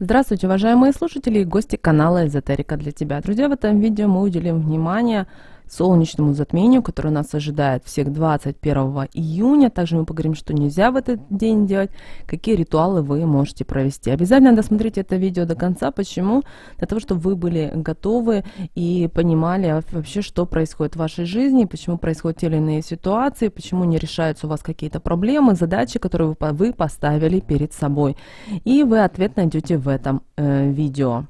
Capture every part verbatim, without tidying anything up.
Здравствуйте, уважаемые слушатели и гости канала Эзотерика для Тебя. Друзья, в этом видео мы уделим внимание солнечному затмению, которое нас ожидает всех двадцать первого июня. Также мы поговорим, что нельзя в этот день делать, какие ритуалы вы можете провести. Обязательно досмотрите это видео до конца. Почему? Для того, чтобы вы были готовы и понимали вообще, что происходит в вашей жизни, почему происходят те или иные ситуации, почему не решаются у вас какие-то проблемы, задачи, которые вы поставили перед собой. И вы ответ найдете в в этом э, видео.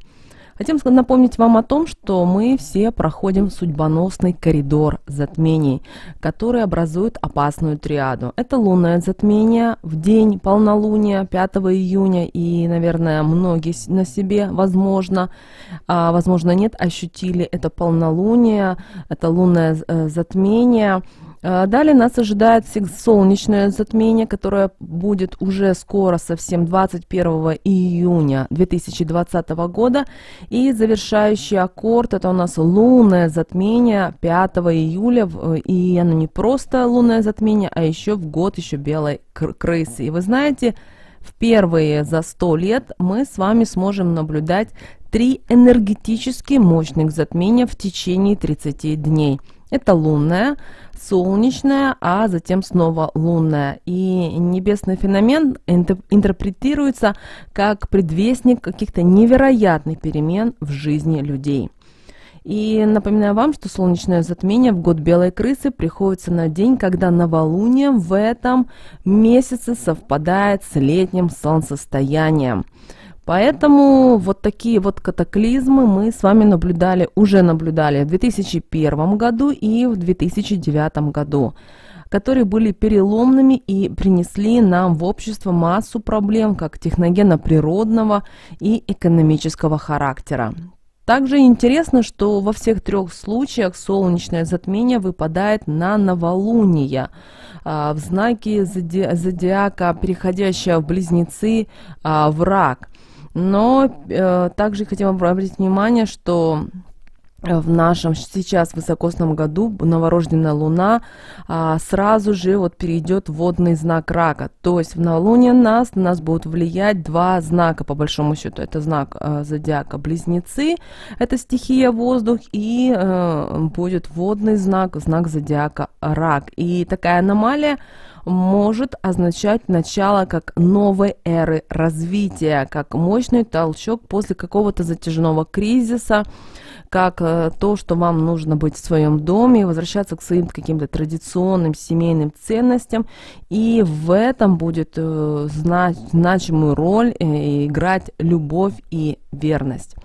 Хотим напомнить вам о том, что мы все проходим судьбоносный коридор затмений, который образует опасную триаду. Это лунное затмение в день полнолуния пятого июня, и, наверное, многие на себе, возможно, а, возможно нет, ощутили это полнолуние, это лунное затмение. Далее нас ожидает солнечное затмение, которое будет уже скоро, совсем двадцать первого июня две тысячи двадцатого года. И завершающий аккорд — это у нас лунное затмение пятого июля. И оно не просто лунное затмение, а еще в год еще белой крысы. И вы знаете, впервые за сто лет мы с вами сможем наблюдать три энергетически мощных затмения в течение тридцати дней. Это лунная, солнечная, а затем снова лунная. И небесный феномен интерпретируется как предвестник каких-то невероятных перемен в жизни людей. И напоминаю вам, что солнечное затмение в год белой крысы приходится на день, когда новолуние в этом месяце совпадает с летним солнцестоянием. Поэтому вот такие вот катаклизмы мы с вами наблюдали, уже наблюдали в две тысячи первом году и в две тысячи девятом году, которые были переломными и принесли нам в общество массу проблем как техногенно-природного и экономического характера. Также интересно, что во всех трех случаях солнечное затмение выпадает на новолуние в знаке зодиака, переходящее в близнецы, в рак. Но э, также хотим обратить внимание, что в нашем сейчас высокосном году новорожденная Луна а, сразу же вот перейдет в водный знак рака. То есть в новолуние нас, нас будут влиять два знака, по большому счету. Это знак а, зодиака близнецы, это стихия воздух, и а, будет водный знак, знак зодиака рак. И такая аномалия может означать начало как новой эры развития, как мощный толчок после какого-то затяжного кризиса, как то, что вам нужно быть в своем доме, возвращаться к своим каким-то традиционным семейным ценностям. И в этом будет э, знать, значимую роль э, играть любовь и верность.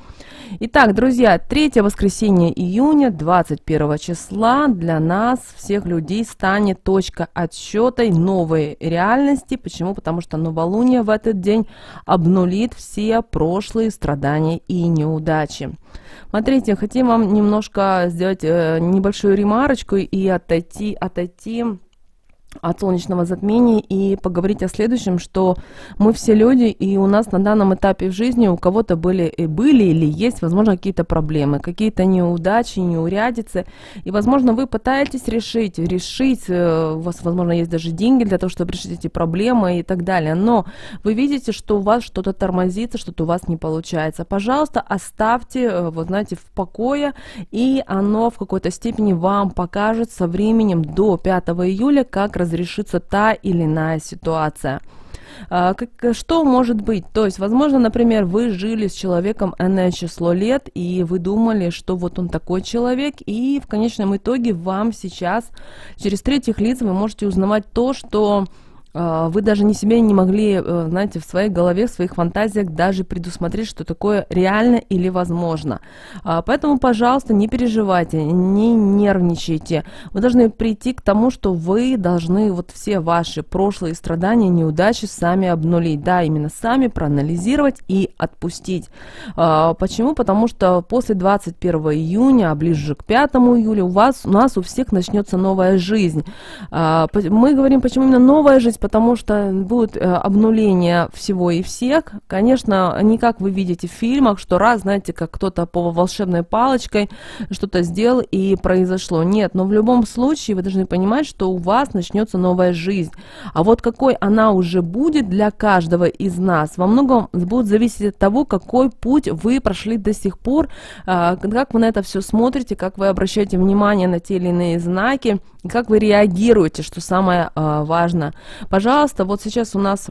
Итак, друзья, третье воскресенье июня, двадцать первого числа, для нас, всех людей, станет точка отсчета новой реальности. Почему? Потому что новолуние в этот день обнулит все прошлые страдания и неудачи. Смотрите, хотим вам немножко сделать э, небольшую ремарочку и отойти, отойти... от солнечного затмения и поговорить о следующем, что мы все люди, и у нас на данном этапе в жизни у кого-то были и были или есть, возможно, какие-то проблемы, какие-то неудачи, неурядицы, и, возможно, вы пытаетесь решить, решить, у вас, возможно, есть даже деньги для того, чтобы решить эти проблемы и так далее, но вы видите, что у вас что-то тормозится, что-то у вас не получается. Пожалуйста, оставьте, вот знаете, в покое, и оно в какой-то степени вам покажет со временем до пятого июля, как разрешится та или иная ситуация. Что может быть? То есть, возможно, например, вы жили с человеком энное число лет, и вы думали, что вот он такой человек, и в конечном итоге вам сейчас, через третьих лиц, вы можете узнавать то, что вы даже не себе не могли, знаете, в своей голове, в своих фантазиях даже предусмотреть, что такое реально или возможно. Поэтому, пожалуйста, не переживайте, не нервничайте. Вы должны прийти к тому, что вы должны вот все ваши прошлые страдания, неудачи сами обнулить. Да, именно сами проанализировать и отпустить. Почему? Потому что после двадцать первого июня, ближе к пятому июля, у вас, у нас у всех начнется новая жизнь. Мы говорим, почему именно новая жизнь? опасность, потому что будет обнуление всего и всех. Конечно, не как вы видите в фильмах, что раз, знаете, как кто-то по волшебной палочкой что-то сделал и произошло. Нет, но в любом случае вы должны понимать, что у вас начнется новая жизнь. А вот какой она уже будет для каждого из нас, во многом будет зависеть от того, какой путь вы прошли до сих пор, как вы на это все смотрите, как вы обращаете внимание на те или иные знаки, и как вы реагируете, что самое важное. Пожалуйста, вот сейчас у нас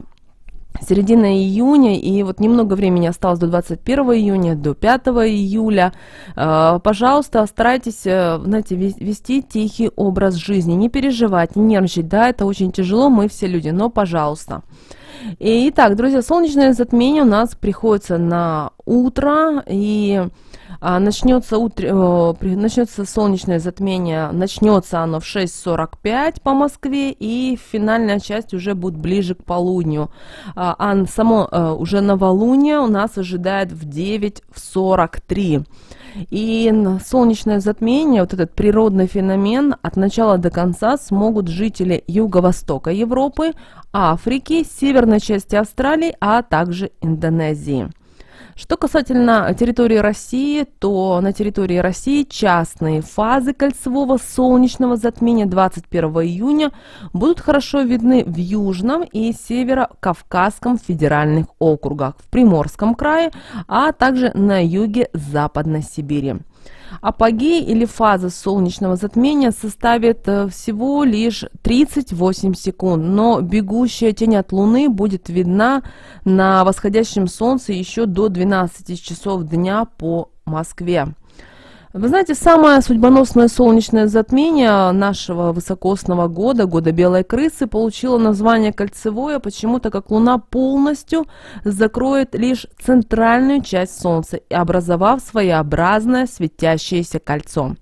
середина июня, и вот немного времени осталось до двадцать первого июня, до пятого июля. Пожалуйста, старайтесь, знаете, вести тихий образ жизни, не переживать, не нервничать. Да, это очень тяжело, мы все люди, но пожалуйста. Итак, друзья, солнечное затмение у нас приходится на утро, и начнется, утро, начнется солнечное затмение, начнется оно в шесть сорок пять по Москве, и финальная часть уже будет ближе к полудню. А само уже новолуние у нас ожидает в девять сорок три. И солнечное затмение, вот этот природный феномен, от начала до конца смогут жители Юго-Востока Европы, Африки, северной части Австралии, а также Индонезии. Что касательно территории России, то на территории России частные фазы кольцевого солнечного затмения двадцать первого июня будут хорошо видны в Южном и Северо-Кавказском федеральных округах, в Приморском крае, а также на юге Западной Сибири. Апогей или фаза солнечного затмения составит всего лишь тридцать восемь секунд, но бегущая тень от Луны будет видна на восходящем солнце еще до двенадцати часов дня по Москве. Вы знаете, самое судьбоносное солнечное затмение нашего высокосного года, года белой крысы, получило название кольцевое, почему-то как Луна полностью закроет лишь центральную часть Солнца, образовав своеобразное светящееся кольцо.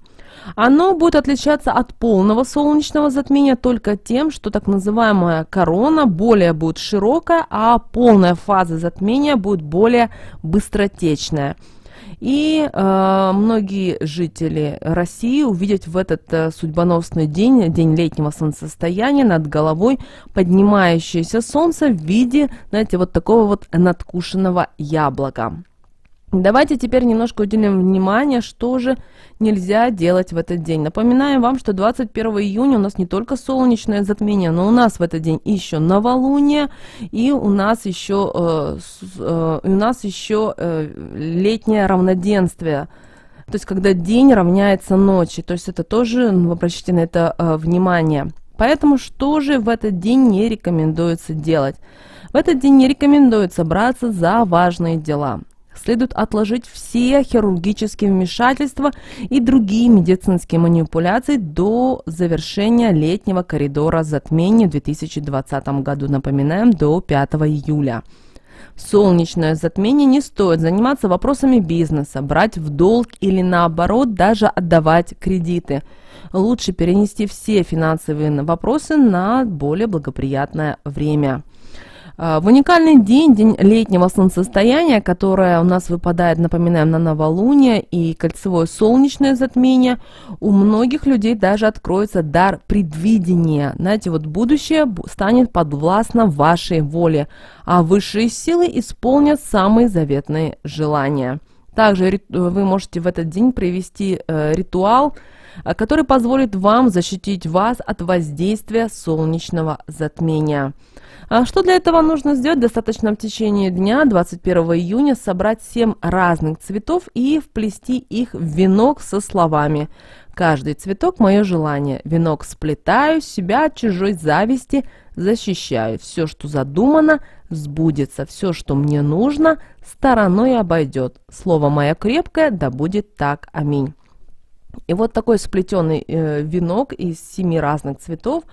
Оно будет отличаться от полного солнечного затмения только тем, что так называемая корона более будет широкая, а полная фаза затмения будет более быстротечная. И э, многие жители России увидят в этот э, судьбоносный день, день летнего солнцестояния, над головой поднимающееся солнце в виде, знаете, вот такого вот надкушенного яблока. Давайте теперь немножко уделим внимание, что же нельзя делать в этот день. Напоминаем вам, что двадцать первого июня у нас не только солнечное затмение, но у нас в этот день еще новолуние, и у нас еще, э, э, у нас еще э, летнее равноденствие. То есть, когда день равняется ночи. То есть, это тоже, ну, обращайте на это э, внимание. Поэтому, что же в этот день не рекомендуется делать? В этот день не рекомендуется браться за важные дела. Следует отложить все хирургические вмешательства и другие медицинские манипуляции до завершения летнего коридора затмений в две тысячи двадцатом году, напоминаем, до пятого июля. В солнечное затмение не стоит заниматься вопросами бизнеса, брать в долг или наоборот даже отдавать кредиты. Лучше перенести все финансовые вопросы на более благоприятное время. В уникальный день, день летнего солнцестояния, которое у нас выпадает, напоминаем, на новолуние и кольцевое солнечное затмение, у многих людей даже откроется дар предвидения. Знаете, вот будущее станет подвластно вашей воле, а высшие силы исполнят самые заветные желания. Также вы можете в этот день провести ритуал, который позволит вам защитить вас от воздействия солнечного затмения. А что для этого нужно сделать? Достаточно в течение дня двадцать первого июня собрать семь разных цветов и вплести их в венок со словами: «Каждый цветок – мое желание, венок сплетаю, себя от чужой зависти защищаю, все, что задумано, сбудется, все, что мне нужно, стороной обойдет, слово мое крепкое, да будет так, аминь». И вот такой сплетенный э, венок из семи разных цветов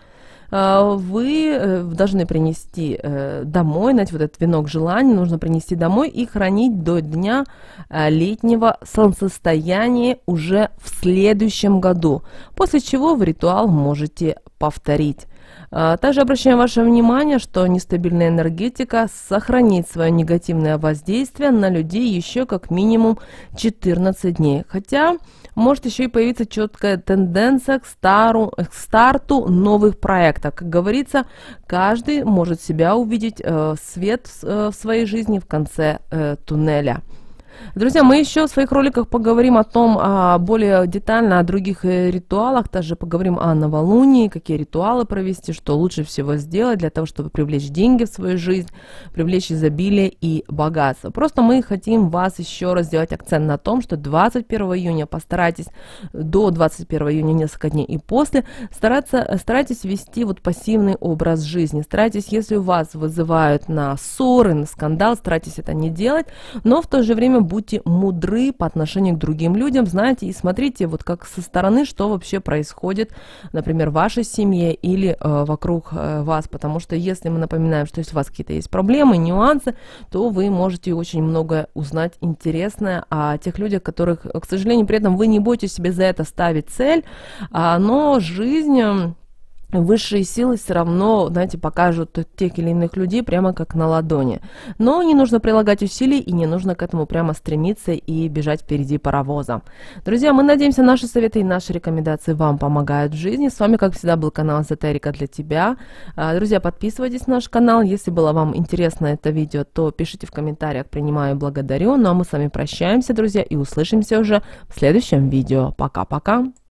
э, вы э, должны принести э, домой, знаете, вот этот венок желаний нужно принести домой и хранить до дня э, летнего солнцестояния уже в следующем году, после чего вы ритуал можете повторить. Также обращаем ваше внимание, что нестабильная энергетика сохранит свое негативное воздействие на людей еще как минимум четырнадцать дней. Хотя может еще и появиться четкая тенденция к, стару, к старту новых проектов. Как говорится, каждый может себя увидеть э, свет э, в своей жизни в конце э, туннеля. Друзья, мы еще в своих роликах поговорим о том, а, более детально о других ритуалах, также поговорим о новолунии, какие ритуалы провести, что лучше всего сделать для того, чтобы привлечь деньги в свою жизнь, привлечь изобилие и богатство. Просто мы хотим вас еще раз сделать акцент на том, что двадцать первого июня постарайтесь до двадцать первого июня, несколько дней и после, стараться, старайтесь вести вот пассивный образ жизни, старайтесь, если у вас вызывают на ссоры, на скандал, старайтесь это не делать, но в то же время будьте мудры по отношению к другим людям, знаете, и смотрите вот как со стороны, что вообще происходит, например, в вашей семье или э, вокруг э, вас, потому что если мы напоминаем, что если у вас какие-то есть проблемы, нюансы, то вы можете очень многое узнать интересное о тех людях, которых, к сожалению, при этом вы не будете себе за это ставить цель, а, но жизнь... Высшие силы все равно, знаете, покажут тех или иных людей прямо как на ладони. Но не нужно прилагать усилий и не нужно к этому прямо стремиться и бежать впереди паровоза. Друзья, мы надеемся, наши советы и наши рекомендации вам помогают в жизни. С вами, как всегда, был канал Эзотерика для Тебя. Друзья, подписывайтесь на наш канал. Если было вам интересно это видео, то пишите в комментариях. Принимаю и благодарю. Ну а мы с вами прощаемся, друзья, и услышимся уже в следующем видео. Пока-пока.